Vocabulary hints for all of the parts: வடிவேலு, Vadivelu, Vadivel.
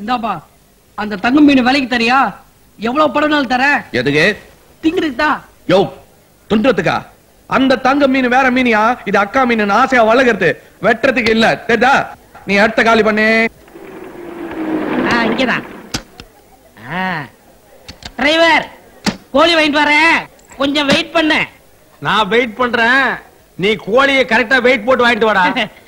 இந்தாப்பா அந்த தங்கம் மீன் விலைக்கு தரியா? எவ்வளவு பணம் தர? எதுக்கு? திங்கிறதுதா. யோ துன்றதுக்கா? அந்த தங்க மீன் வேற மீனியா? இது அக்கா மீன் ஆசையா வளர்கிறது, வெட்டுறதுக்கு இல்ல. தெரியா? நீ அடுத்த காலி பண்ணு. இங்கதான் டிரைவர் கோழி வாங்கிட்டு வர, கொஞ்சம் வெயிட் பண்ண. நான் வெயிட் பண்றேன், நீ கோழியை கரெக்டா வெயிட் போட்டு வாங்கிட்டு வாடா.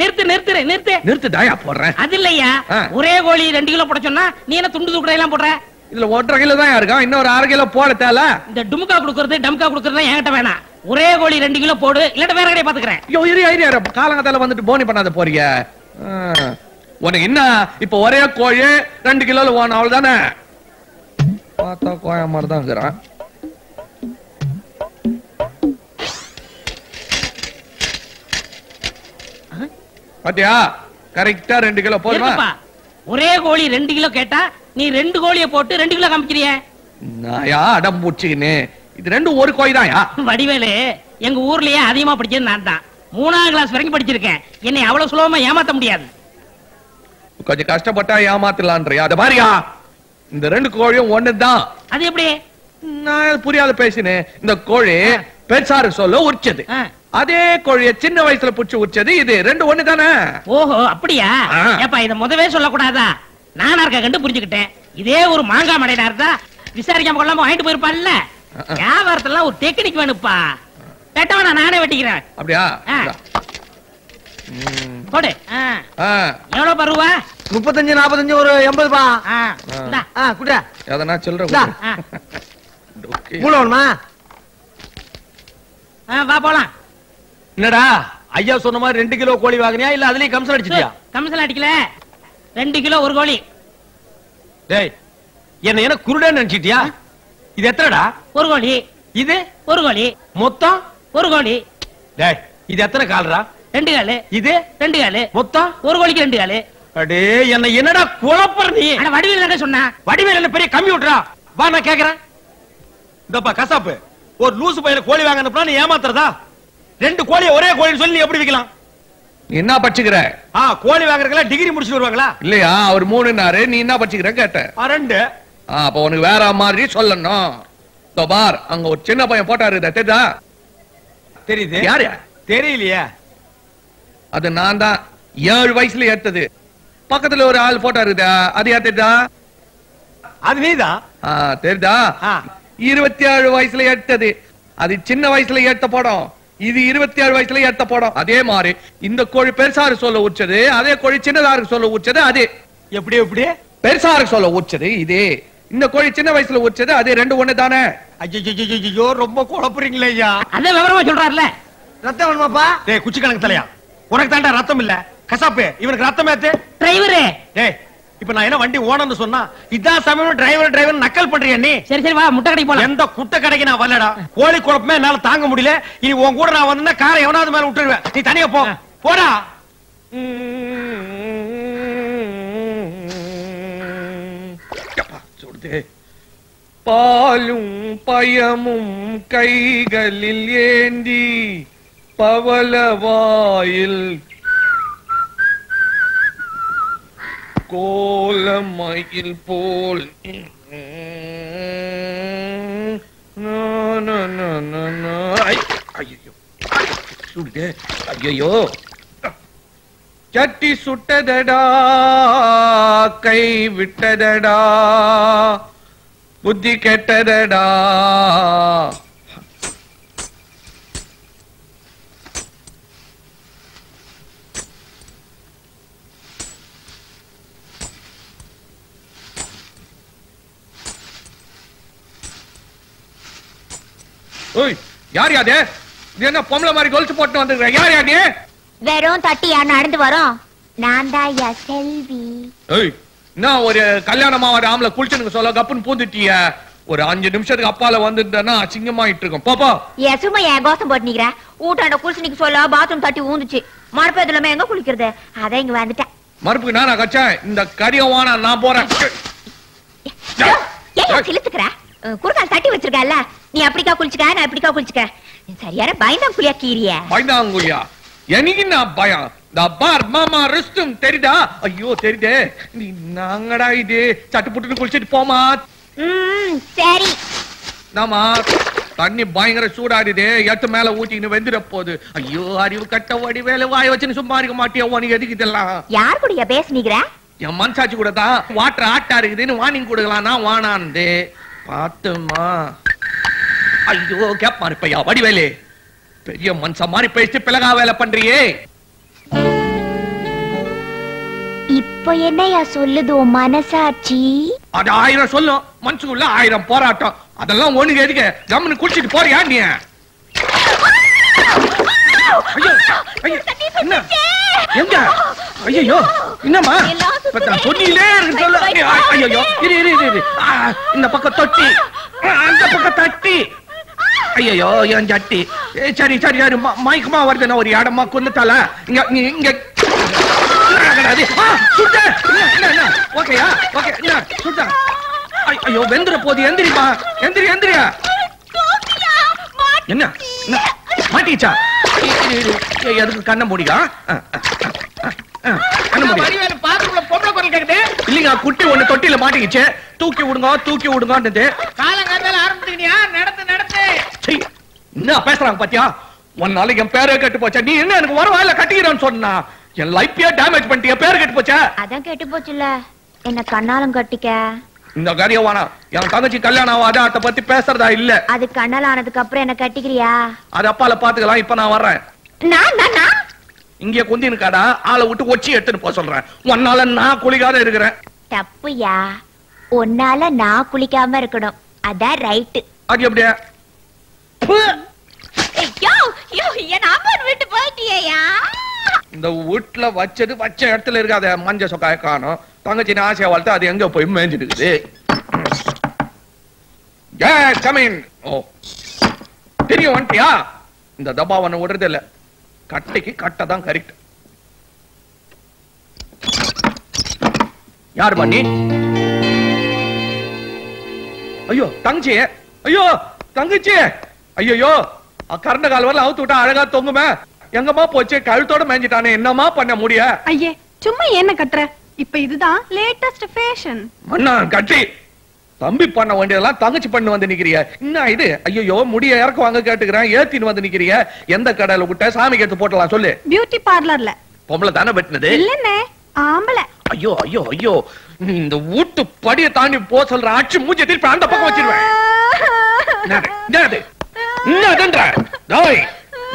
நிறுத்து நிறுத்து நிறுத்து நிறுத்து தாயா போடுறேன். அது இல்லையா, ஒரே கோழி 2 கிலோ போட சொன்னா நீ என்ன துண்டு துக்குடை எல்லாம் போடுற? இதுல 1.5 கிலோ தான் இருக்கா, இன்னும் ஒரு 1/2 கிலோ போட தேல. இந்த டுமுக்கா குடுக்குறது டம்கா குடுக்குறதுலாம் என்கிட்ட வேணாம். ஒரே கோழி 2 கிலோ போடு, இல்லட்ட வேற கடையை பாத்துக்கிறேன். ஐயோ இரு இரு, காலங்கத்தால வந்துட்டு போனி பண்ணாத போறீங்க. உனக்கு என்ன இப்ப ஒரே கோழி 2 கிலோல போன, அவள் தானே பார்த்தா கோய மாதிரி தான் இருக்கிறான். பாத்தியா கரெக்டா 2 கிலோ போடுமா? ஒரே கோழி 2 கிலோ கேட்டா நீ 2 கோழியை போட்டு 2 கிலோ காமிக்கிறிய. நாயா அடம் பூச்சிக்கினே, இது ரெண்டும் ஒரு கோழி தான்யா. வடிவேலு எங்க ஊர்லயே அதிகமா படிச்சது நான் தான், 3ஆம் கிளாஸ் வரைக்கும் படிச்சிருக்கேன். என்னை அவ்வளவு சுலபமா ஏமாத்த முடியாது, கொஞ்சம் கஷ்டப்பட்டா ஏமாத்தலான்றியா? அத பாரியா, இந்த 2 கோழியும் ஒண்ணுதான். அது எப்படி? நான் புரியாத பேசினேன். இந்த கோழி பெருசாரு சொல்ல உரிச்சது, அதே கோழிய சின்ன வயசுல புடிச்சு உரிச்சது. இது 2 ஒண்ணு தானே? ஓஹோ அப்படியா? ஏப்பா இத முதவே சொல்ல கூடாதா? நானா இருக்க கண்டு புரிஞ்சுக்கிட்டேன். இதே ஒரு மாங்கா மடையா இருந்தா விசாரிக்காம கொள்ளாம வாங்கிட்டு போயிருப்பான்ல. வியாபாரத்தெல்லாம் ஒரு டெக்னிக் வேணுப்பா, கேட்டவனா நானே வெட்டிக்கிறேன். அப்படியா? போடு. எவ்வளவு பருவா? 35 45 ஒரு 80 ரூபா. குடுறா எதனா சில்லற குடுமா. வா போலாம். என்னடா ஐயா சொன்ன மாதிரி 2 கிலோ கோழி வாங்கினியா, இல்ல அதுலயே கமிஷன் அடிச்சிட்டியா? கமிஷன் அடிக்கல, 2 கிலோ ஒரு கோழி. டேய் என்ன என்ன குருடன்னு நினைச்சிட்டியா? இது எத்தனைடா? ஒரு கோழி. இது ஒரு கோழி, மொத்தம் ஒரு கோழி. டேய் இது எத்தனை கால்ரா? 2 கால். இது 2 கால், மொத்தம் ஒரு கோழிக்கு 2 கால். அடே என்ன என்னடா குழப்பற நீ? அட வடிவேலு என்ன சொன்னா? வடிவேலு என்ன பெரிய கம்ப்யூட்டரா? வா நான் கேக்குறேன். இந்தப்பா கசாப்பு, ஒரு லூசு பையல கோழி வாங்கணும்னா நீ ஏமாத்துறதா? 2 கோழி ஒரே கோழின்னு சொல்லி நீ எப்படி விக்கலாம்? என்ன பச்சிக்கிற? கோழி வாங்குறதுக்குலாம் டிகிரி முடிச்சு வருவாங்களா? இல்லையா அவர் 3ன்னாரு, நீ என்ன பச்சிக்கிற கேட்ட? 2. அப்ப உனக்கு வேற மாதிரி சொல்லணும். தோ பார் அங்க ஒரு சின்ன பையன் போட்டாரு, தெரியுதா? தெரியுது. யாரு? தெரியலையா? அது நான் தான், 7 வயசுல ஏத்தது. பக்கத்துல ஒரு ஆள் போட்டா இருக்குதா, அது ஏத்தா? அது நீதா? தெரியுதா? 27 வயசுல ஏத்தது, அது சின்ன வயசுல ஏத்த போடும். இது 27 வயசுல ஏத்த போடும். அதே மாதிரி இந்த கோழி பெருசாரு சொல்ல உச்சது, அதே கோழி சின்னதாருக்கு சொல்ல உச்சது. அது எப்படி எப்படி? பெருசாருக்கு சொல்ல உச்சது இது, இந்த கோழி சின்ன வயசுல உச்சது. அது 2 ஒண்ணு தானே? ஐயோ ரொம்ப குழப்பறீங்களே ஐயா. அதே விவரமா சொல்றாருல. ரத்தம் வேணுமாப்பா? டேய் குச்சி கணக்கு தலையா, உனக்கு தாண்டா ரத்தம் இல்ல. கசாப்பு இவனுக்கு ரத்தம் ஏத்து. டிரைவரே டேய், இப்ப நான் என்ன வண்டி ஓடணும்னு சொன்னா இதான் சமயம் டிரைவர் டிரைவர் நக்கல் பண்றியா நீ? சரி சரி வா முட்டை கடைக்கு போலாம். எந்த குட்டை கடைக்கு நான் வரலடா, கோழி குழப்பமே என்னால தாங்க முடியல. இனி உன் கூட நான் வந்தேன்னா காரை எவனாவது மேல விட்டுருவேன், நீ தனியா போ. போடா சுடுதே. பாலும் பயமும் கைகளில் ஏந்தி பவளவாயில் கோலமயில் போல் ஐயோ சட்டி சுட்டதடா கை விட்டதடா புத்தி கெட்டதடா. யார் யாரு? என்ன பொம்பளை மாதிரி கொலுசு போட்டு வந்துருக்க? யார் யாரு? வெறும் தட்டி யார் நடந்து வரும்? நான் தான் செல்வி. No, Kalyanama Ramla Kulchan Sola Gapun Puditia or Anjanimsha Apala wanted the Nah, Singamai Trigum. Papa? Yes, my boss about Nigra, Uta and a Kulsnik Sola, bathroom 31, Marpa the Mango Kulker, Adang Vandita Marpuna Gacha, the Kadiawana Nabora. Yeah, Kilitra Kurka Sati with Gala, the Africa Kulchka and Africa Kulchka. Inside, bind up Kuliakiria. Bind Angulia Yanina Baya. The bar, Mama, Rustum, Terida, a yo Terida, Nangara de Chataput Kulchit format. Terry Nama, Tani buying a soda today, Yatamala Woody in the Vendor Pod. You are you cut over the well, why watching some Mario Matia one year? Yar could be a best nigra. Yamansa Churada, water atar, then one in Kudalana, one on the Patama. I do cap Marpaya, Vadivelu. Yamansa Maripest Pelagavella Pandri. இப்போ என்னையா சொல்லுது மனசாட்சி அட ஆயிரம் சொல்லும் மனசுக்குள்ள ஆயிரம் போராட்டம் அதெல்லாம் ஒண்ணுக்கு எதுக்கு ஜம்னு குளிச்சிட்டு போறியா நீ ஐயோ ஐயோ என்ன எங்க ஐயோ என்னம்மா பத்த சொன்னீலே சொல்ல ஐயோ இரு இரு இரு இந்த பக்கம் தொட்டி அந்த பக்கம் தட்டி ஐயோ ஏன் ஜட்டி சரி சரி யாரு மைக்மா வருதுனா ஒரு இடமா கொன்னுட்டால இங்க இங்க சுட்ட என்ன ஓகேயா ஓகே என்ன சுட்ட ஐயோ வெந்தற போடி எந்திரிமா எந்திரி எந்திரியா என்ன மாட்டிச்சா எதுக்கு கண்ண மூடியா கண்ண மூடி வரிவேல பாத்துக்குள்ள பொம்பள குரல் கேக்குது இல்லங்க குட்டி ஒண்ணு தொட்டில மாட்டிக்கிச்சே தூக்கி விடுங்கன்னு காலங்கத்தால ஆரம்பிச்சிட்டியா நடந்து நடந்து சீ என்ன பேசுறாங்க பாத்தியா ஒரு நாளைக்கு என் பேரே கெட்டு போச்சா நீ என்ன எனக்கு வரவாயில கட்டிக்கிறேன்னு சொன்னா Your life is damaged. Your hair is damaged. That's not true. I'm going to get my eyes. No, I'm not going to get my eyes. I'm not going to talk about it. That's why I'm going to get my eyes. That's why I'm going to get my eyes. No, no, no. I'm going to get my eyes. I'm going to get my eyes. I'm going to get my eyes. That's right. That's right. Yo, yo, you're not going to get my eyes. The woodla watcher, the watcher, the Manja Sokakano, Tangatina, Walta, the younger appointment. Yes, come in. Oh, did you want ya? The Daba one ordered the cut ticket, cut down correct. Yarbani. Ayo, Tangche, Ayo, Tangache, Ayo, a carnival out to Taraga Tonguma. Young up, watch a carrot manjitana, and Namapa Namuria. Aye, Chuma Yenakatra. If the latest fashion. Mana, country. Tambi Pana Vandela, Tangachipan on the Nigeria. Neither are you Mudia Kanga category, Earth in the Nigeria, Yenda Kadalutas, Ami get the Portal Sole. Beauty parlor. Pomla Dana Betna. Lene, Ambala. Ayo. The wood to Padiatani Postal Ratch Mujati Panda Pacachira. Nothing. No.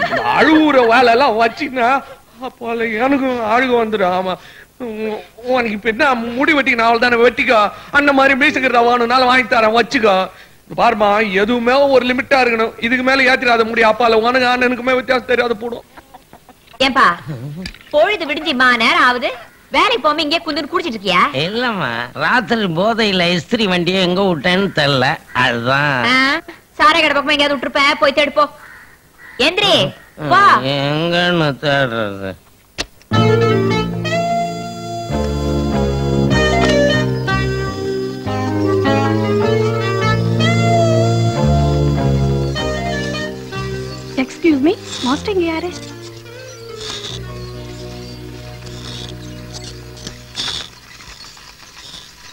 Arura Valala watching now. Apollo, are you on the drama? One Hipina, motivating all than a vertigo, and the Marie Basic Ravan and Alavaita and Wachiga. Barma, Yadumel or Limitar, Idumeliatra, the Muriapala, one and come with us there. The Pudo Yempa, for the British man, are they? Very bombing Yakun Kurtikia. Elama, rather both the last 3 months and go 10th. Ah, sorry, I got my other prepare for third book. Yendri, வா. எங்கன்னு தேடுறது. Excuse me, master இங்க யாரு?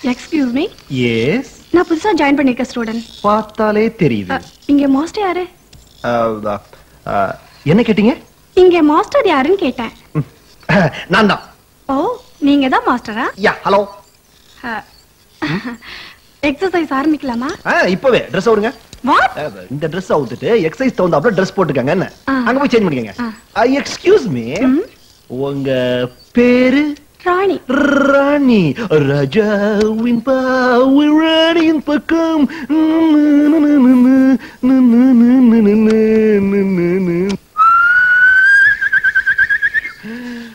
Excuse me? Yes. நான் புதுசா join பண்ணிருக்க student. பார்த்தாலே தெரியுது. இங்க மாஸ்டர் யாரு? என்ன கேட்டிங்க? இங்கே மாஸ்டர் யாருன்னு கேட்டேன். நான் தான். ஓ, நீங்க தான் மாஸ்டரா? யா, ஹலோ. எக்ஸர்சைஸ் ஆரம்பிக்கலாமா? இப்பவே Dress போடுங்க. வாட்? இந்த Dress அவுத்துட்டு எக்ஸர்சைஸ் தோந்தாப்ல Dress போட்டுக்கங்க என்ன? அங்க போய் சேஞ்ச் பண்ணிக்கங்க. Excuse me. உங்க பேரு? Rani. Rani, Raja in power, Rani in pakam.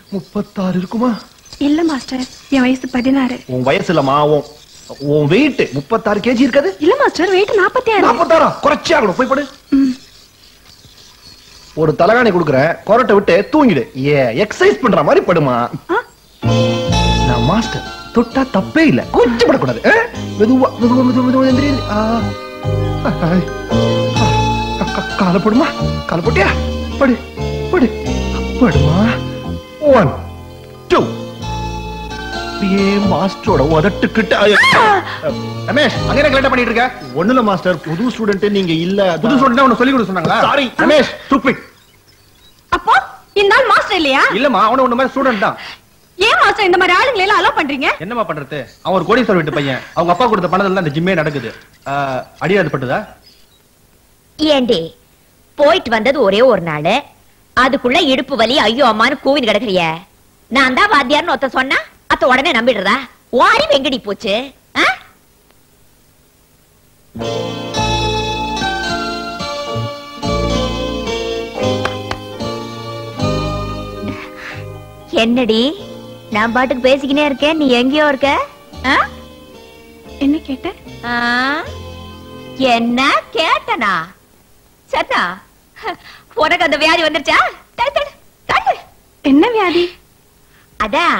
Muppattaru irukuma. இல்ல மாஸ்டர், என் வயசு 16. உன் வயசுலமா உன் weight 36 kg இருக்குது. இல்ல மாஸ்டர், weight 46. 46 குறச்சி ஆகணும். போய் படு. ஒரு தலகாணி குடுக்குறேன், கொரட்டை விட்டு தூங்கிடு. ஏ எக்சர்சைஸ் பண்ற மாதிரி படுமா. நான் மாஸ்டர், தொட்டா தப்பே இல்ல. கொஞ்சம் பட கூடாது. மெதுவா மெதுவா மெதுவா எந்திரி. கால போடுமா, கால போட்டியா? படு படு படுமா. 1 2 ஏ மாஸ்டரோட உதட்டுக்கிட்ட. ரமேஷ், அங்க என்ன கிளட்ட பண்ணிட்டு இருக்க? ஒண்ணுல மாஸ்டர், புது ஸ்டூடண்ட் நீங்க. இல்ல புது ஸ்டூடண்ட் உன சொல்லி கொடு சொன்னாங்களா? Sorry Ramesh, stupid. அப்போ இந்தால் மாஸ்டர் இல்லையா? இல்லமா, அவன ஒண்ணு மாதிரி ஸ்டூடண்ட் தான். ஏன் மாஸ்டர் இந்த மாதிரி ஆளுங்களை எல்லாம் அலோ பண்றீங்க? என்னமா பண்றது, அவன் ஒரு கோடீஸ்வரர் வீட்டு பையன். அவங்க அப்பா கொடுத்த பணத்துல தான் இந்த ஜிம்மே நடக்குது. அடியார் பட்டுதா? ஏண்டி போயிட்டு வந்தது ஒரே ஒரு நாள், அதுக்குள்ள இடுப்பு வலி ஐயோ அம்மானு கூவின் கிடக்குறிய? நான் தான் வாத்தியார்னு ஒத்த சொன்னா அத்த உடனே நம்பிடுறதா? வாரி வெங்கடி போச்சு. என்னடி நான் பாட்டுக்கு பேசிக்கினே இருக்கேன், நீ எங்கேயோ இருக்க? என்ன கேட்ட? என்ன கேட்டனா? சத்தா, உனக்கு அந்த வியாதி வந்துருச்சா? என்ன வியாதி? அதான்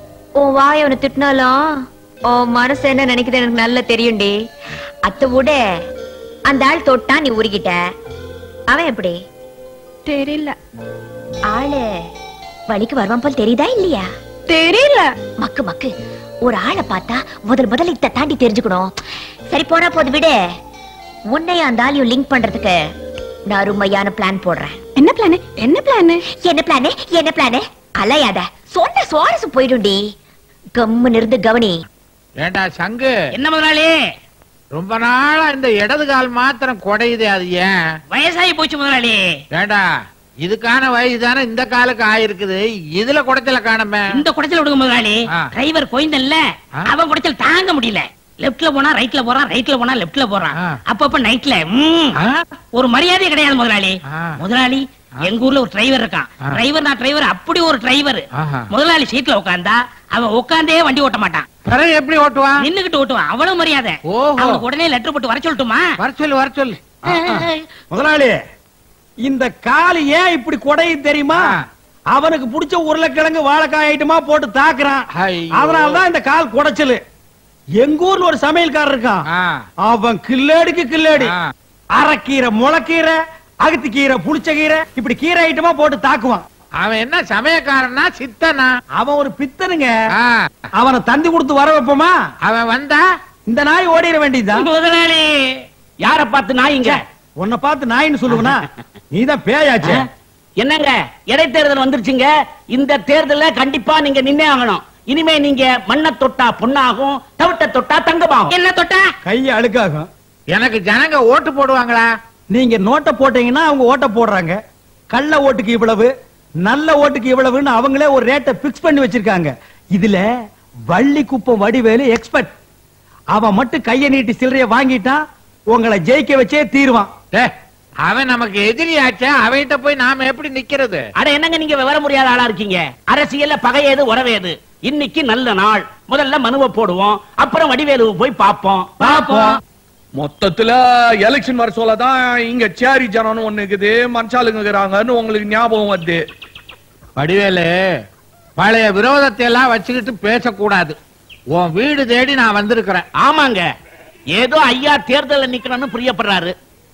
உன் வாய் அவனை திட்டினாலும் உன் மனசு என்ன நினைக்குது எனக்கு நல்லா தெரியும்டி. அத்த விட அந்த ஆள் தொட்டா நீ உருகிட்ட. அவன் எப்படி தெரியல, ஆளு வழிக்கு வருவான் போல் தெரியுதா இல்லையா? தெரியல. மக்கு மக்கு ஒரு ஆளை பார்த்தா முதல்ல இத தாண்டி தெரிஞ்சுக்கணும். சரி போனா போது விடு. உன்னையும் அந்த ஆளையும் லிங்க் பண்றதுக்கு நான் அருமையான பிளான் போடுறேன். என்ன பிளானு? என்ன பிளானு? என்ன பிளானு? என்ன பிளானு? அலையாத, சொன்ன சுவாரசம் போயிடும்டி. கம்மு நிறுத்து கவனி. ஏண்டா சங்கு, என்ன முதலாளி? ரொம்ப நாளா இந்த இடது கால் மாத்திரம் குடையுது, அது ஏன்? வயசாகி போச்சு முதலாளி. ஏண்டா இதுக்கான வயசு தானே இந்த காலுக்கு ஆயிருக்குது, இதுல குடைச்சல காணமே. இந்த குடைச்சல் விடுங்க முதலாளி. டிரைவர் கோயந்தல்ல, அவன் குடைச்சல் தாங்க முடியல. லெப்ட்ல போனா ரைட்ல போறான், ரைட்ல போனா லெப்ட்ல போறான். அப்பப்ப நைட்ல ஒரு மரியாதை கிடையாது முதலாளி. முதலாளி எங்க ஊர்ல ஒரு டிரைவர் இருக்கான். டிரைவர் நான் டிரைவர், அப்படி ஒரு டிரைவர். முதலாளி சீட்ல உட்கார்ந்தா அவன் உட்கார்ந்தே வண்டி ஓட்ட மாட்டான். பிறகு எப்படி ஓட்டுவான்? நின்னுகிட்டு ஓட்டுவான். அவ்வளவு மரியாதை. அவனுக்கு உடனே லெட்டர் போட்டு வர சொல்லட்டுமா? வர சொல்லு, வர சொல்லு. முதலாளி இந்த காலு ஏன் இப்படி கொடையை தெரியுமா? அவனுக்கு பிடிச்ச உருளைக்கிழங்கு வாழைக்காய் ஐட்டமா போட்டு தாக்குறான், அதனாலதான் இந்த கால் குடைச்சலு. எங்க ஊர்ல ஒரு சமையல்காரர் இருக்கான், அவன் கிள்ளேடிக்கு கிள்ளேடி அரைக்கீரை, முளைக்கீரை, அகத்து கீரை, புளிச்ச கீரை, இப்படி கீரை ஐட்டமா போட்டு தாக்குவான். அவன் என்ன சமயக்காரனா? சித்தனா? அவன் ஒரு பித்தனுங்க. அவனை தந்தி கொடுத்து வர வைப்போமா? அவன் வந்தா இந்த நாய் ஓடிட வேண்டியதுதான். முதலாளி யார பார்த்து நாயிங்க? உன்னை பார்த்து நாயின்னு சொல்லுவனா? நீதான் பேயாச்சு. என்னங்க இடைத்தேர்தல் வந்துருச்சுங்க, இந்த தேர்தல கண்டிப்பா நீங்க நின்னே ஆகணும். இனிமே நீங்க மண்ண தொட்டா பொண்ணாகும், தவிட்ட தொட்டா தங்கமாகும். என்ன தொட்டா கைய அழுக்காகும். எனக்கு ஜனங்க ஓட்டு போடுவாங்களா? நீங்க நோட்டை போட்டீங்கன்னா அவங்க ஓட்ட போடுறாங்க. கள்ள ஓட்டுக்கு இவ்வளவு, நல்ல ஓட்டுக்கு இவ்வளவுன்னு அவங்களே ஒரு ரேட்டை பிக்ஸ் பண்ணி வச்சிருக்காங்க. இதுல வள்ளி குப்பம் வடிவேலு எக்ஸ்பர்ட். அவன் மட்டும் கைய நீட்டி சில்லறைய வாங்கிட்டான், உங்களை ஜெயிக்க வச்சே தீர்வான். அவன் நமக்கு எதிரியாச்ச, அவன்கிட்ட போய் நாம எப்படி நிக்கிறது? அட என்னங்க நீங்க விவரம் முடியாத ஆளா இருக்கீங்க. அரசியல்ல பகையது உறவேது. இன்னைக்கு நல்ல நாள், முதல்ல மனுவை போடுவோம், அப்புறம் வடிவேலுவை போய் பாப்போம். பாப்போம். மொத்தத்துல எலெக்ஷன் வர சொல்லதான் இங்க சேரி ஜனம் ஒண்ணு இருக்குது, மனுஷாளுங்கிறாங்கன்னு உங்களுக்கு ஞாபகம் வருது. வடிவேலு, பழைய விரோதத்தை எல்லாம் வச்சுக்கிட்டு பேசக்கூடாது. உன் வீடு தேடி நான் வந்திருக்கிறேன். ஆமாங்க, ஏதோ ஐயா தேர்தல் நிக்கணும்னு பிரியப்படுறாரு.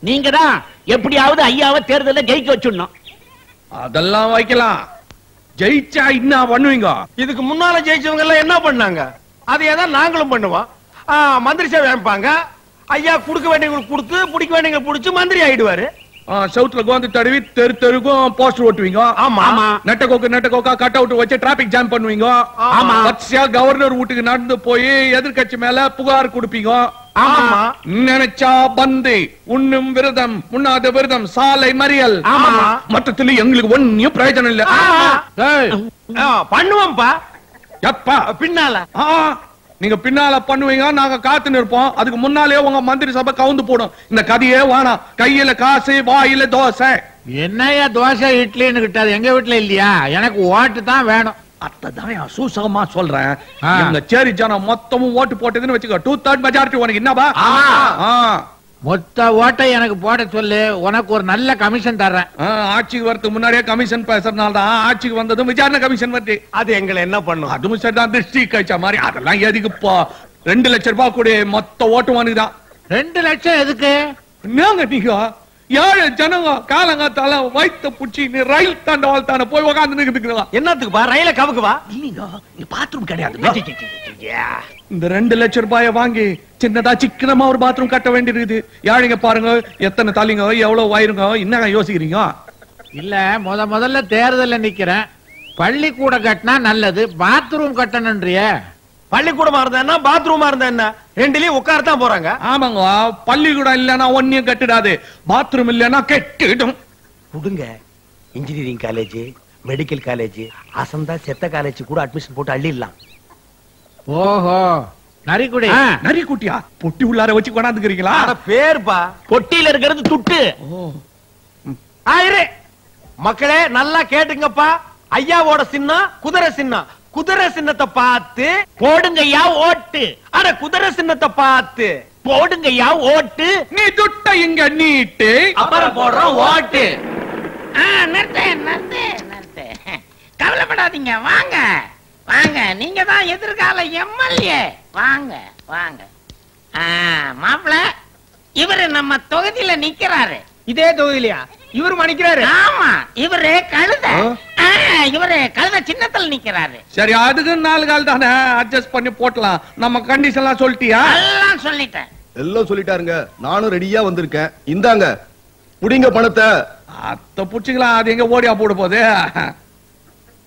நீங்க தான் எப்படியாவது ஐயாவை தேர்தல ஜெயிக்க வச்சுடணும். அதெல்லாம் வைக்கலாம், ஜெயிச்சா என்ன பண்ணுவீங்க? இதுக்கு முன்னால ஜெயிச்சவங்க எல்லாம் என்ன பண்ணாங்க? அதே தான் நாங்களும் பண்ணுவோம். மந்திரி சேவை அமைப்பாங்க, ஐயா குடுக்க வேண்டியவங்களுக்கு கொடுத்து, பிடிக்க வேண்டியவங்களுக்கு பிடிச்சு மந்திரி ஆயிடுவாரு. Southல கோந்து தடவி தெரு தெருக்கும் போஸ்டர் ஒட்டுவீங்க. ஆமா. நட்டகோக்கு நட்டகோக்கா கட் அவுட் வச்சு டிராபிக் ஜாம் பண்ணுவீங்க. ஆமா. பச்சையா கவர்னர் வீட்டுக்கு நடந்து போய் எதிர்க்கட்சி மேல புகார் கொடுப்பீங்க. ஆமா. நினைச்சா பந்தி, உண்ணும் விரதம், உண்ணாத விரதம், சாலை மறியல். ஆமா. மொத்தத்துல எங்களுக்கு ஒண்ணும் பிரயோஜனம் இல்ல. பண்ணுவோம்பா. எப்பா? பின்னால. நீங்க பின்னால பண்ணுவீங்க, நாங்க காத்து நிற்போம். அதுக்கு முன்னாலே உங்க மந்திரி சபை கவுந்து போடும். இந்த கதையே வானா, கையில காசு வாயில தோசை. என்னையா தோசை இட்லின்னு கிட்டாது, எங்க வீட்டுல இல்லையா? எனக்கு ஓட்டு தான் வேணும். அதான் சூசகமா சொல்றேன். இந்த சேரி ஜனம் மொத்தமும் ஓட்டு போட்டதுன்னு வச்சுக்கோ, 2/3 மெஜாரிட்டி உனக்கு. என்னப்பா மொத்த ஓட்டை எனக்கு போட சொல்லு, உனக்கு ஒரு நல்ல கமிஷன் தர்றேன். ஆட்சிக்கு வரதுக்கு முன்னாடியே கமிஷன் பேசுறதுனாலதான் ஆட்சிக்கு வந்ததும் விசாரணை கமிஷன் வருது. அது எங்களை என்ன பண்ணும்? அதுவும் சரிதான், திருஷ்டி கழிச்ச மாதிரி. அதெல்லாம் எதுக்கு? இப்போ 2 லட்சம் ரூபாய் கூட மொத்த ஓட்டு வாங்குதான். 2 லட்சம் எதுக்கு? என்னங்க நீங்க 7 ஜனங்க காலங்காத்தால வயிற்ற புடிச்சு ரயில் தாண்டவால் தானே போய் உக்காந்து நிற்கிறதுக்கு. என்னத்துக்குப்பா? ரயில கவுக்குவா? இல்லீங்க, பாத்ரூம் கிடையாது. இந்த 2 லட்சம் ரூபாய வாங்கி சின்னதா சிக்கனமா ஒரு பாத்ரூம் கட்ட வேண்டியிருக்குது. யாழிங்க பாருங்க, எத்தனை தலைங்க, எவ்வளவு வயிறுங்க. என்னங்க யோசிக்கிறீங்க? இல்ல, முதல்ல தேர்தல நிக்கிறேன். பள்ளிக்கூட கட்டினா நல்லது, பாத்ரூம் கட்டணும்ன்றிய. பள்ளிக்கூடமா இருந்தா என்ன, பாத்ரூமா இருந்தா என்ன, ரெண்டுலயும் உட்கார்த்தான் போறாங்க. ஆமாங்க, பள்ளிக்கூடம் இல்லன்னா ஒன்னும் கட்டிடாது, பாத்ரூம் இல்லன்னா கெட்டிடும். விடுங்க, இன்ஜினியரிங் காலேஜ், மெடிக்கல் காலேஜ், அசந்தா செத்த காலேஜ் கூட அட்மிஷன் போட்டு அள்ளிடலாம். ஓஹோ, நரிக்குடி நரிக்குட்டியா? பொட்டி உள்ளார வச்சு கொண்டாந்துக்கிறீங்களா? பேர்பா, பொட்டியில இருக்கிறது துட்டு. மக்களே நல்லா கேட்டுங்கப்பா, ஐயாவோட சின்னம் குதிரை சின்னம். குதிரை சின்னத்தை பார்த்து போடுங்கய்யா ஓட்டு. அட, குதிரை சின்னத்தை பார்த்து போடுங்கய்யா ஓட்டு. நீ துட்ட இங்க நீட்டு, அப்புறம் போடுற ஓட்டு. கவலைப்படாதீங்க, வாங்க வாங்க, நீங்க தான் எதிர்கால எம்எல்ஏ. வாங்க வாங்க மாப்பிள, இவரு நம்ம தொகுதியில நிக்கிறாரு. இதே தொகுதியிலயா இவரு நிக்கிறாரு? ஆமா, இவரு கழுத, இவரு கழுத சின்னத்துல நிக்கிறாரு. சரி, அதுக்கு 4 கால் தானே, அட்ஜஸ்ட் பண்ணி போட்டலாம். நம்ம கண்டிஷன் எல்லாம் சொல்லிட்டியா? எல்லாம் சொல்லிட்டேன். எல்லாம் சொல்லிட்டாருங்க, நானும் ரெடியா வந்திருக்கேன். இந்தாங்க புடிங்க பணத்தை. அத புடிச்சிங்களா? அது எங்க ஓடியா போட போகுது?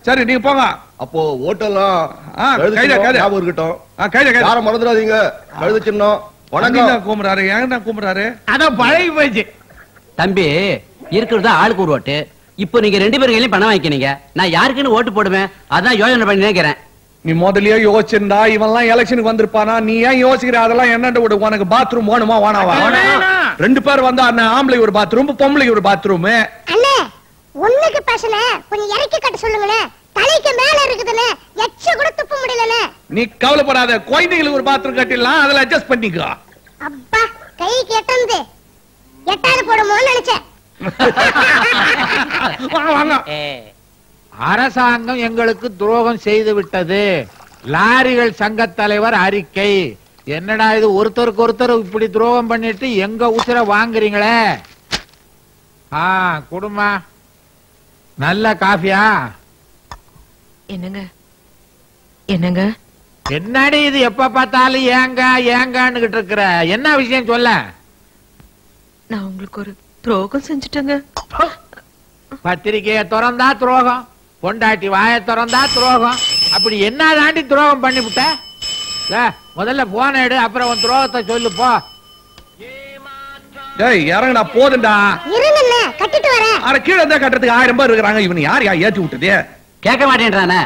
சரி, நீங்க போங்க. அப்போ ஓட்டெல்லாம் இருக்கட்டும். யாரும் மறந்துடாதீங்க. கழுத சின்னம். வணக்கம். கூம்புறாரு, ஏன் கூம்புறாரு? அதான் பழகி போயிடுச்சு தம்பி. இருக்கிறதா ஆளுக்கு ஒரு ஓட்டு. இப்போ நீங்க 2 பேருக்கையிலையும் பணம் வாங்கிக்கினீங்க. நான் யாருக்குன்னு ஓட்டு போடுவேன், அதான் யோசனை பண்ணி நினைக்கிறேன். நீ முதலியே யோசிச்சிருந்தா இவன்லாம் எலெக்ஷனுக்கு வந்திருப்பானா? நீ ஏன் யோசிக்கிற? அதெல்லாம் என்னண்டு விடு. உனக்கு பாத்ரூம் வேணுமா வேணாவா? 2 பேர் வந்தா ஆம்பளை ஒரு பாத்ரூம், பொம்பளை ஒரு பாத்ரூம். ஒண்ணுக்கு பேசல, கொஞ்சம் இறக்கி கட்ட சொல்லுங்களே. தலைக்கு மேல இருக்குதுல, எச்ச கூட துப்ப முடியல. நீ கவலைப்படாத, குழந்தைகளுக்கு ஒரு பாத்ரூம் கட்டிடலாம், அதல அட்ஜஸ்ட் பண்ணிக்கோ. அப்பா கை கேட்டந்து எட்டாவது போடுமோன்னு நினைச்சேன். வாங்க வாங்க. அரசாங்கம் எங்களுக்கு துரோகம் செய்து விட்டது. லாரிகள் சங்க தலைவர் அறிக்கை. என்னடா இது, ஒருத்தருக்கு ஒருத்தர் இப்படி துரோகம் பண்ணிட்டு எங்க உசுரை வாங்குறீங்களே. குடுமா, நல்ல காஃபியா? என்னங்க என்னங்க என்னடி இது, எப்ப பார்த்தாலும் ஏங்க ஏங்கன்னு கிட்ட இருக்கற? என்ன விஷயம் சொல்ல? நான் உங்களுக்கு ஒரு துரோகம் செஞ்சிட்டேங்க. பத்திரிக்கையை திறந்தா துரோகம், பொண்டாட்டி வாயை திறந்தா துரோகம், அப்படி என்ன தாண்டி துரோகம் பண்ணிவிட்ட? முதல்ல போன எடு, அப்புறம் உன் துரோகத்தை சொல்லு. போ, இறங்கடா. போதுண்டா, இருங்கல்ல, கட்டிட்டு வரேன். அட, கீழ தான் கட்டறதுக்கு 1000 பேர் இருக்காங்க. இவன் யார் யா ஏத்தி விட்டதே? கேட்க மாட்டேன்றானே.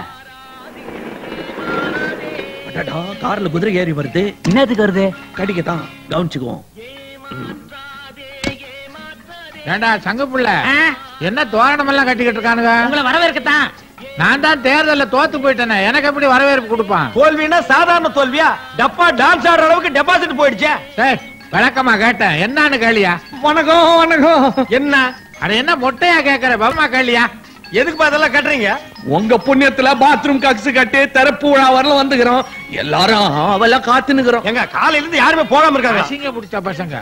அடடா, கார்ல குதிரை ஏறி வருது. என்னதுக்கு வருது? கடிக்க தான். கவுன்ச்சுக்குவோம். ஏண்டா சங்க புள்ள, என்ன தோரணம் எல்லாம் கட்டிக்கிட்டு இருக்கானுங்க? உங்களை வரவேற்க தான். நான் தான் தேர்தல்ல தோத்து போயிட்டேனே, எனக்கு எப்படி வரவேற்பு கொடுப்பான்? தோல்வினா சாதாரண தோல்வியா? டப்பா டான்ஸ் ஆடுற அளவுக்கு டெபாசிட் போயிடுச்சே. சரி, வழக்கமா கேட்டேன், என்னன்னு கேளியா? வணக்கம் வணக்கம். என்ன அட, என்ன மொட்டையா கேக்குற? பவமா கேளியா? எதுக்கு பாத்தெல்லாம் கட்டுறீங்க? உங்க புண்ணியத்துல பாத்ரூம் கக்ஸ் கட்டி திறப்பு விழா வரல வந்துக்கிறோம். எல்லாரும் அவள காத்துனுக்குறோம். எங்க காலையில இருந்து யாருமே போகாம இருக்காங்க. சிங்க பிடிச்ச பசங்க,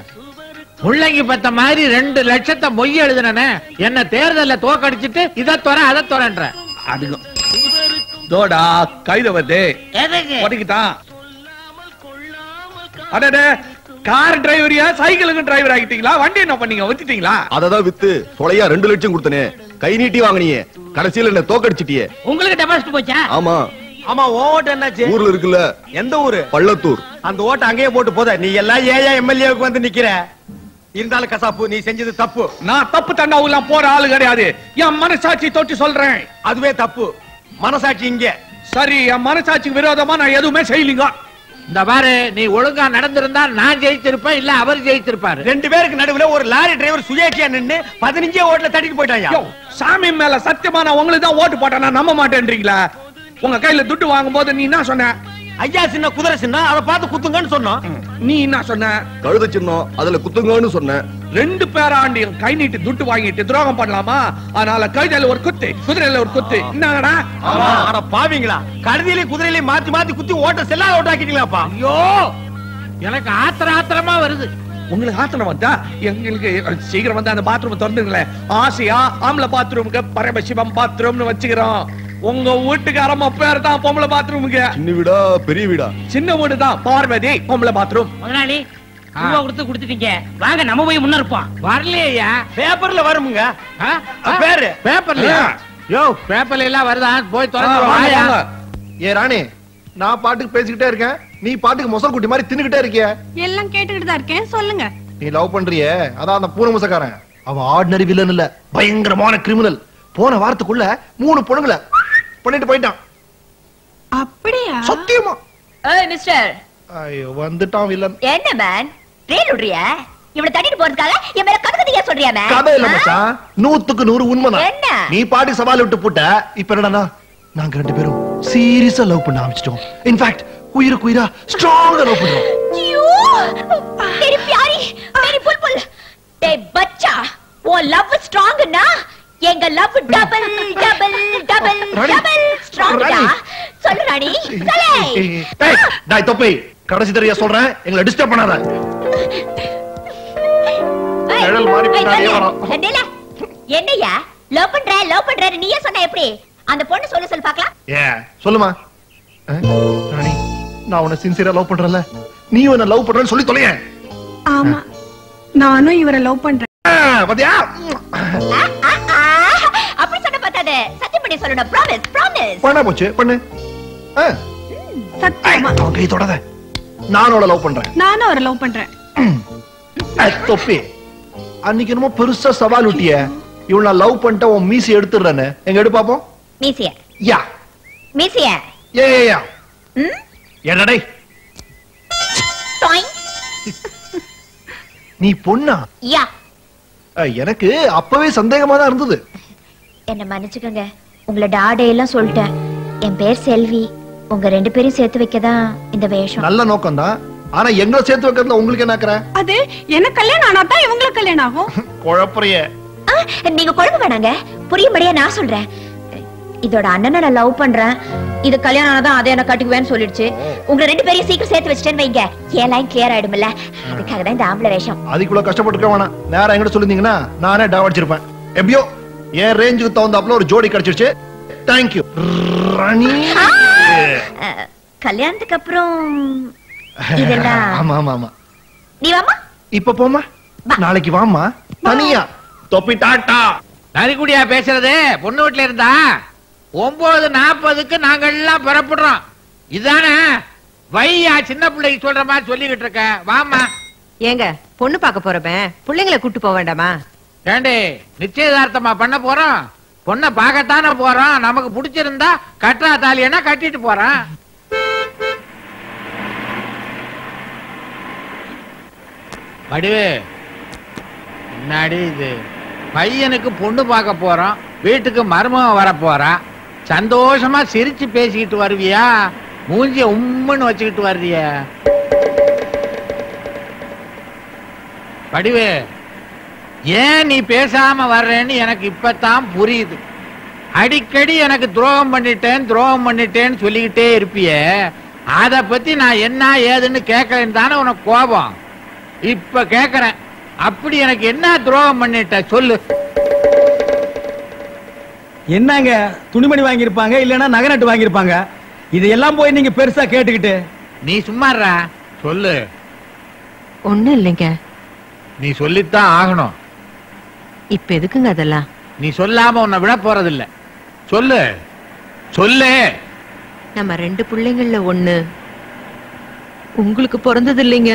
முள்ளங்கி பத்த மாதிரி 2 லட்சத்தை மொய் எழுதுனே. என்ன தேர்தல்ல தோக்கடிச்சிட்டு இதை தோற அதை தோறன்ற அதுக்கும் தோடா கைத வருது. அடடே, Car driver, cycle driver, one day no punning over the thing. Other with Solia Renduliching Gutane, Kainiti Wangani, Karasil and a Toker Chitty. Uncle Tapas to Ama Ama, what and a Jurula, Yendore, Palatur, and what I gave to Boda, Niella, Emilia Guantanikira, Indal Casapu, Nisenji Tapu, Na Taputana Ula Por Algarade, Yam Manasachi Totis all right, Adwe Tapu, Manasachi, sorry, a Manasachi Vera the Mana Yadu Messailing up. The barre, நீ ஒழுங்கா நடந்திருந்தா நான் ஜெயிச்சிருப்ப இல்ல அவர் ஜெயிச்சிருப்பாரு ரெண்டு பேருக்கு நடுவுல ஒரு lorry driver சுயேச்சே நின்னு 15 ஓட்ல தட்டிட்டு போயிட்டாயா சாமி மேல சத்தியமான உங்களுக்கு தான் ஓட்டு போட்டா நான் நம்ப மாட்டேன்றீங்களா உங்க கையில துட்டு வாங்கும்போது நீ என்ன சொன்ன ஐயா சின்ன குதிரை சின்ன அத பார்த்து குத்துங்கன்னு சொன்னான் நீ என்ன சொன்ன கழுத சின்ன அதல குத்துங்கன்னு சொன்ன ரெண்டு பேராண்டியும் கை நீட்டி துட்டு வாங்கிட்டு துரோகம் பண்ணலாமா அதனால கழுதையில ஒரு குத்து குதிரையில ஒரு குத்து என்னடா அட பாவீங்களா கழுதையில குதிரையில மாத்தி மாத்தி குத்தி ஓட்ட செல்லாத ஓட்டாக்கிட்டீங்களாப்பா ஐயோ எனக்கு ஆத்திரமா வருது உங்களுக்கு ஆத்திரம் வந்தா எங்களுக்கு சீக்கிரம் வந்து அந்த பாத்ரூம் திறந்துங்களே ஆசியா ஆம்ல பாத்ரூமுக்கு பரமசிவம் பாத்ரூம்னு வச்சிரோம் உங்க வீட்டுக்காரமா பேர் தான் பொம்பள பாத்ரூமுக்கு சின்ன வீடா பெரிய வீடா சின்ன வீடு தான் பார்வதி பொம்பள பாத்ரூம் முதலாளி உங்க கொடுத்து கொடுத்துட்டீங்க வாங்க நம்ம போய் முன்ன இருப்போம் வரலையா பேப்பர்ல வரும்ங்க பேர் பேப்பர்ல யோ பேப்பர்ல எல்லாம் வருதா போய் தரங்க வாயா ஏ ராணி நான் பாட்டுக்கு பேசிக்கிட்டே இருக்கேன் நீ பாட்டுக்கு மொசல் குட்டி மாதிரி தின்னுக்கிட்டே இருக்கே எல்லாம் கேட்டுக்கிட்டே தான் இருக்கேன் சொல்லுங்க நீ லவ் பண்றியே அத அந்த பூன மொசக்காரன் அவ ஆர்டினரி வில்லன் இல்ல பயங்கரமான கிரிமினல் போன வாரத்துக்குள்ள 3 பொண்ணுங்கள பண்ணிட்டு போய்ட்டான் அப்படியே சத்தியமா ஏய் மிஸ்டர் ஐயோ வந்துட்டான் வில்லன் என்ன மேன் ரீல் உடறியா இவனை தட்டிட்டு போறதுக்காக இவன் மேல கடுகதியா சொல்றியா மேன் கதை இல்ல மச்சான் 100க்கு 100 உண்மைதான் என்ன நீ பாடி சவால் விட்டு போட்ட இப்போ என்னடா நாங்க ரெண்டு பேரும் சீரியஸா லவ் பண்ண ஆரம்பிச்சிட்டோம் இன் ஃபேக்ட் உயிருக்கு உயிரா ஸ்ட்ராங்கா லவ் பண்றோம் ஐயோ तेरी प्यारी मेरी बुलबुल டேய் बच्चा वो लव स्ट्रांग ना எங்க love double double double double ஸ்ட்ராங்கா சொல்லு ராணி சலே டேய் டேய் தொப்பி கடைசி தடவையா சொல்றேன் எங்களை டிஸ்டர்ப் பண்ணாத கடல் மாறி பின்னாடி வரோம் என்னையா லவ் பண்ற நீயே சொன்னா எப்படி அந்த பொண்ணு சொல்ல சொல்ல பார்க்கலாம் ஏ சொல்லுமா ராணி நான் உன்னை சின்சியரா லவ் பண்றல நீ என்ன லவ் பண்றன்னு சொல்லி தொலையே ஆமா நானும் இவரை லவ் பண்றேன் பாத்தியா அப்படி சொன்ன பார்த்தாதே சத்தியம் பண்ணி சொல்லுடா ப்ராமிஸ் ப்ராமிஸ் பண்ண போச்சு பண்ணு சத்தியமா கை தொடாத நானோட லவ் பண்றேன் நானோ அவரை லவ் பண்றேன் தொப்பி அன்னைக்கு நம்ம பெருசா சவால் விட்டியே இவள நான் லவ் பண்ணிட்ட உன் மீசி எடுத்துறேனே எங்க எடு பாப்போம் மீசியா யா மீசியா யா யா யா ம் என்னடா டேய் டாய் நீ பொண்ணா யா எனக்கு அப்பவே சந்தேகமா தான் இருந்தது என்ன மன்னிச்சுக்கங்க உங்கள டாடே எல்லாம் சொல்லிட்டேன் என் பேர் செல்வி உங்க ரெண்டு பேரும் சேர்த்து வைக்கதா இந்த வேஷம் நல்ல நோக்கம் தான் ஆனா எங்க சேர்த்து வைக்கிறதுல உங்களுக்கு என்னக்கற அது என்ன கல்யாணம் ஆனா தான் இவங்க கல்யாணம் ஆகும் குழப்பறியே நீங்க குழப்ப வேணாங்க புரியும்படியா நான் சொல்றேன் இதோட அண்ணனை நான் லவ் பண்றேன் இது கல்யாணம் ஆனா தான் அத என்ன கட்டிக்குவேன்னு சொல்லிடுச்சு உங்க ரெண்டு பேரும் சீக்கிரம் சேர்த்து வச்சிட்டேன்னு வைங்க ஏன் லைன் கிளியர் ஆயிடும்ல அதுக்காக தான் இந்த ஆம்பள வேஷம் அதுக்குள்ள கஷ்டப்பட்டுக்க வேணாம் நேரா எங்க சொல்லுவீங்கன்னா நானே டாவடிச்சிருப்பேன் எப்படியோ ஏன் ரேஞ்சுக்கு தகுந்தாப்ல ஒரு ஜோடி கிடைச்சிருச்சு Thank you ராணி கல்யாணத்துக்கு அப்புறம் இதெல்லாம் ஆமா ஆமா ஆமா நீ வாமா இப்ப போமா நாளைக்கு வாமா தனியா தொப்பி டாடா நரிக்குடியா பேசுறதே பொண்ணு வீட்ல இருந்தா 9:40க்கு நாங்க எல்லாம் புறப்படுறோம் இதானே வையா சின்ன பிள்ளைக்கு சொல்ற மாதிரி சொல்லிக்கிட்டு இருக்க வாமா ஏங்க பொண்ணு பார்க்க போறப்ப பிள்ளைகளை கூட்டி போக வேண்டாமா ஏண்டே நிச்சயதார்த்தமா பண்ண போறோம் பொண்ண பாக்கத்தானே போறோம் நமக்கு பிடிச்சிருந்தா கட்டா தாலியனா கட்டிட்டு போறோம் வடிவே என்னடி இது பையனுக்கு பொண்ணு பார்க்க போறோம் வீட்டுக்கு மருமகன் வர போறா சந்தோஷமா சிரிச்சு பேசிக்கிட்டு வருவியா மூஞ்சிய உம்முன்னு வச்சுக்கிட்டு வர்றியா வடிவே ஏன் நீ பேசாம வர்றேன்னு எனக்கு இப்பதான் புரியுது அடிக்கடி எனக்கு துரோகம் பண்ணிட்டேன்னு சொல்லிக்கிட்டே இருப்பியே அதை பத்தி நான் என்ன ஏதுன்னு கேட்கறேன்னு தானே உனக்கு கோபம் இப்ப கேட்கறேன் அப்படி எனக்கு என்ன துரோகம் பண்ணிட்ட சொல்லு என்னங்க துணிமணி வாங்கியிருப்பாங்க இல்லைன்னா நகை நட்டு வாங்கியிருப்பாங்க இதையெல்லாம் போய் நீங்க பெருசா கேட்டுக்கிட்டு நீ சும்மாறா சொல்லு ஒண்ணும் இல்லைங்க. நீ சொல்லித்தான் ஆகணும். இப்ப எதுக்குங்க அதெல்லாம்? நீ சொல்லாம உன்னை விட போறது இல்ல. சொல்லு சொல்லு. நம்ம ரெண்டு பிள்ளைங்கள்ல ஒண்ணு உங்களுக்கு பிறந்தது இல்லைங்க.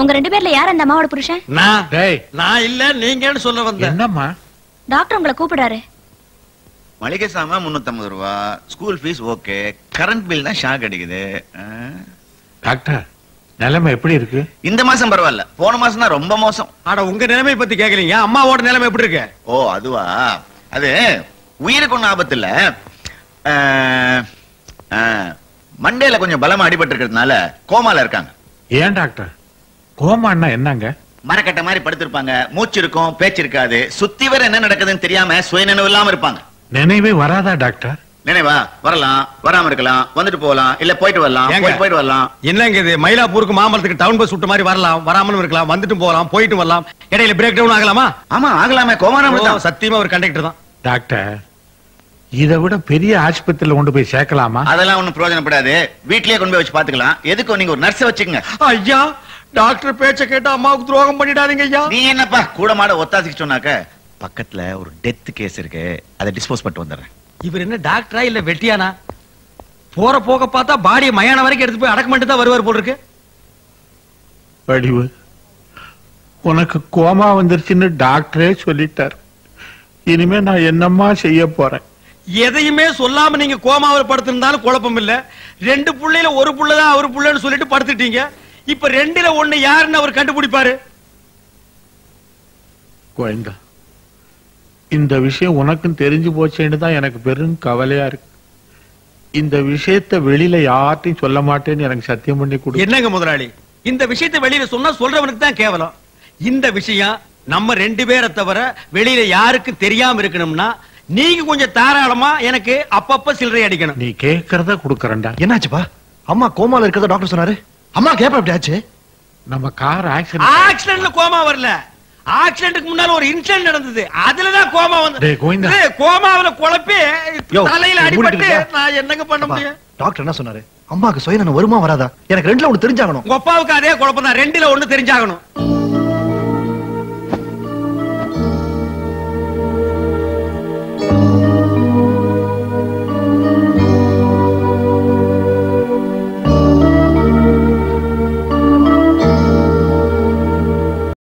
உங்க ரெண்டு பேர்ல யார் அந்த அம்மாவோட புருஷன்? நான். டேய், நான் இல்ல, நீங்கன்னு சொல்ல வந்தேன். என்னம்மா? டாக்டர் உங்களை கூப்பிடுறாரு. மளிகை சாமான் 350 ரூபாய், school fees okay, current bill தான் ஷாக் அடிக்குது. டாக்டர், நிலைமை எப்படி இருக்கு? இந்த மாசம் பரவாயில்ல, போன மாசம் தான் ரொம்ப மோசம். ஆனா உங்க நிலைமை பத்தி கேக்குறீங்க, அம்மாவோட நிலைமை எப்படி இருக்கு? ஓ அதுவா, அது உயிருக்கு ஒன்னும் ஆபத்து இல்ல. மண்டேல கொஞ்சம் பலமா அடிபட்டு இருக்கிறதுனால கோமால இருக்காங்க. ஏன் டாக்டர்? கோமா என்னங்க? மரக்கட்ட மாதிரி படுத்திருப்பாங்க, மூச்சு இருக்கும், பேச்சு இருக்காது, சுத்தி வர என்ன நடக்குதுன்னு தெரியாம சுய நினைவு இல்லாம இருப்பாங்க. நினைவே வராதா டாக்டர்? நினைவா வரலாம், வராம இருக்கலாம், வந்துட்டு போகலாம், இல்ல போயிட்டு வரலாம், போயிட்டு வரலாம். என்னங்க இது மயிலாப்பூருக்கு மாமரத்துக்கு டவுன் பஸ் சுட்ட மாதிரி வரலாம், வராமலும் இருக்கலாம், வந்துட்டு போகலாம், போயிட்டு வரலாம், இடையில பிரேக் டவுன் ஆகலாமா? ஆமா ஆகலாமே, கோமானவங்க சத்தியமா ஒரு கண்டக்டர் தான். டாக்டர், இதை விட பெரிய ஆஸ்பத்திரியில கொண்டு போய் சேர்க்கலாமா? அதெல்லாம் ஒன்னும் பிரயோஜனப்படாது, வீட்லயே கொண்டு போய் வச்சு பாத்துக்கலாம். எதுக்கு நீங்க ஒரு நர்ஸை வச்சுக்கங்க. ஐயா, டாக்டர் பேச்ச கேட்டா அம்மாவுக்கு துரோகம் பண்ணிடாதீங்க ஐயா. நீ என்னப்பா கூட மாட ஒத்தாசிக்கு சொன்னாக்க? பக்கத்துல ஒரு டெத் கேஸ் இருக்கு, அதை டிஸ்போஸ் பண்ணிட்டு வந்துடுறேன். இவர் என்ன டாக்டரா இல்ல வெட்டியானா? போற போக பார்த்தா பாடியை மயான வரைக்கும் எடுத்து போய் அடக்கம் பண்ணிட்டு தான் வருவார் போல் இருக்கு. வடிவு, உனக்கு கோமா வந்துருச்சுன்னு டாக்டரே சொல்லிட்டார். இனிமே நான் என்னம்மா செய்ய போறேன்? எதையுமே சொல்லாம நீங்க கோமாவில் படுத்திருந்தாலும் குழப்பம் இல்ல. ரெண்டு புள்ளையில ஒரு புள்ளதான் அவரு புள்ளன்னு சொல்லிட்டு படுத்துட்டீங்க. இப்ப ரெண்டுல ஒண்ணு யாருன்னு அவர் கண்டுபிடிப்பாரு. கோயந்தா, இந்த விஷயம் உனக்கும் தெரிஞ்சு போச்சேன்னு தான் எனக்கு பெரும் கவலையா இருக்கு. இந்த விஷயத்த வெளியில யார்ட்டையும் சொல்ல மாட்டேன்னு எனக்கு சத்தியம் பண்ணி கொடு. என்னங்க முதலாளி, இந்த விஷயத்த வெளியில சொன்னா சொல்றவனுக்கு தான் கேவலம். இந்த விஷயம் நம்ம ரெண்டு பேரை தவிர வெளியில யாருக்கும் தெரியாம இருக்கணும்னா நீங்க கொஞ்சம் தாராளமா எனக்கு அப்பப்ப சில்லறை அடிக்கணும். நீ கேட்கறத கொடுக்கறண்டா. என்னாச்சுப்பா? அம்மா கோமால இருக்கிறத டாக்டர் சொன்னாரு. அம்மா கேப்ப எப்படி ஆச்சு? நம்ம கார் ஆக்சிடென்ட்ல கோமா வரல, ஆக்சிடென்ட்க்கு முன்னால ஒரு இன்சிடென்ட் நடந்தது, அதுல தான் கோமா வந்தது. டேய் கோவிந்தா, கோமாவுல குழப்பி தலையில அடிபட்டு நான் என்னங்க பண்ண முடியும்? டாக்டர் என்ன சொன்னாரு? அம்மாக்கு சுயநலம் வருமா வராதா? எனக்கு ரெண்டுல ஒன்னு தெரிஞ்சாகணும். உங்க அப்பாவுக்கு அதே குழப்பம் தான், ரெண்டுல ஒன்னு தெரிஞ்சாகணும்.